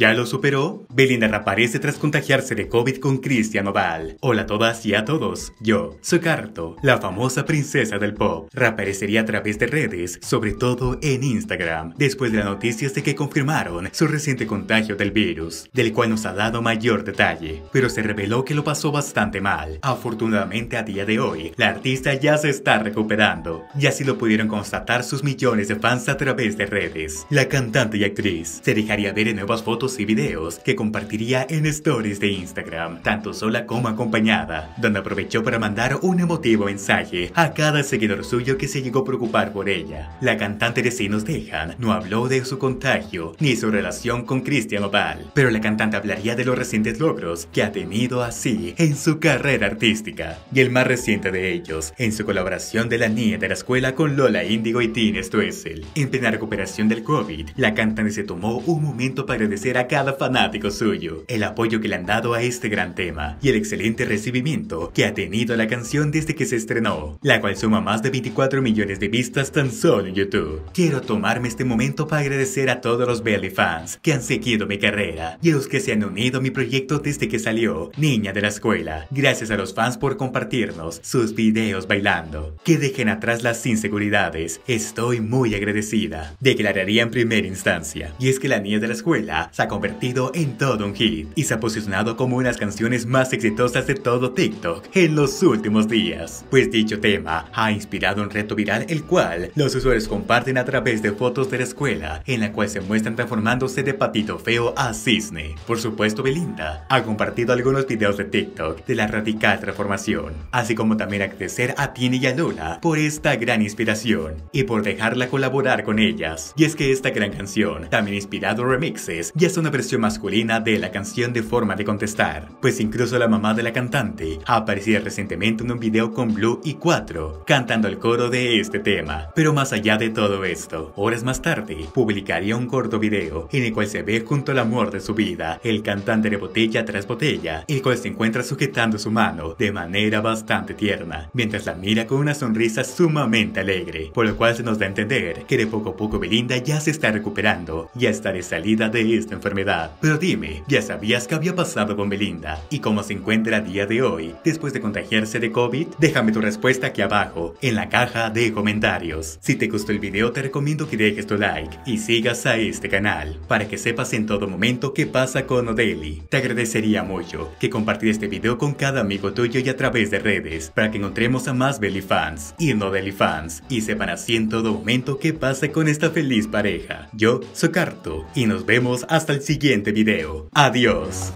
¿Ya lo superó? Belinda reaparece tras contagiarse de COVID con Christian Nodal. Hola a todas y a todos, yo soy Carto, la famosa princesa del pop. Reaparecería a través de redes, sobre todo en Instagram, después de las noticias de que confirmaron su reciente contagio del virus, del cual nos ha dado mayor detalle, pero se reveló que lo pasó bastante mal. Afortunadamente a día de hoy, la artista ya se está recuperando, y así lo pudieron constatar sus millones de fans a través de redes. La cantante y actriz se dejaría ver en nuevas fotos y videos que compartiría en stories de Instagram, tanto sola como acompañada, donde aprovechó para mandar un emotivo mensaje a cada seguidor suyo que se llegó a preocupar por ella. La cantante de Si Nos Dejan no habló de su contagio ni su relación con Christian Nodal, pero la cantante hablaría de los recientes logros que ha tenido así en su carrera artística, y el más reciente de ellos, en su colaboración de la niña de la escuela con Lola Indigo y Tini Stoessel. En plena recuperación del COVID, la cantante se tomó un momento para agradecer a cada fanático suyo el apoyo que le han dado a este gran tema y el excelente recibimiento que ha tenido la canción desde que se estrenó, la cual suma más de 24 millones de vistas tan solo en YouTube. Quiero tomarme este momento para agradecer a todos los Belly fans que han seguido mi carrera y a los que se han unido a mi proyecto desde que salió Niña de la Escuela. Gracias a los fans por compartirnos sus videos bailando, que dejen atrás las inseguridades. Estoy muy agradecida, declararía en primera instancia. Y es que la Niña de la Escuela se ha convertido en todo un hit y se ha posicionado como una de las canciones más exitosas de todo TikTok en los últimos días, pues dicho tema ha inspirado un reto viral el cual los usuarios comparten a través de fotos de la escuela, en la cual se muestran transformándose de patito feo a cisne. Por supuesto, Belinda ha compartido algunos videos de TikTok de la radical transformación, así como también agradecer a Tini y a Lola por esta gran inspiración y por dejarla colaborar con ellas. Y es que esta gran canción también ha inspirado remixes y es una versión masculina de la canción de Forma de Contestar, pues incluso la mamá de la cantante ha aparecido recientemente en un video con Blue y 4 cantando el coro de este tema. Pero más allá de todo esto, horas más tarde publicaría un corto video en el cual se ve junto al amor de su vida, el cantante de Botella Tras Botella, el cual se encuentra sujetando su mano de manera bastante tierna, mientras la mira con una sonrisa sumamente alegre, por lo cual se nos da a entender que de poco a poco Belinda ya se está recuperando, ya está de salida de esta enfermedad. Pero dime, ¿ya sabías qué había pasado con Belinda y cómo se encuentra a día de hoy después de contagiarse de COVID? Déjame tu respuesta aquí abajo en la caja de comentarios. Si te gustó el video, te recomiendo que dejes tu like y sigas a este canal para que sepas en todo momento qué pasa con Nodal. Te agradecería mucho que compartieras este video con cada amigo tuyo y a través de redes, para que encontremos a más Belly fans y Nodal fans y sepan así en todo momento qué pasa con esta feliz pareja. Yo soy Carto y nos vemos hasta el siguiente video. Adiós.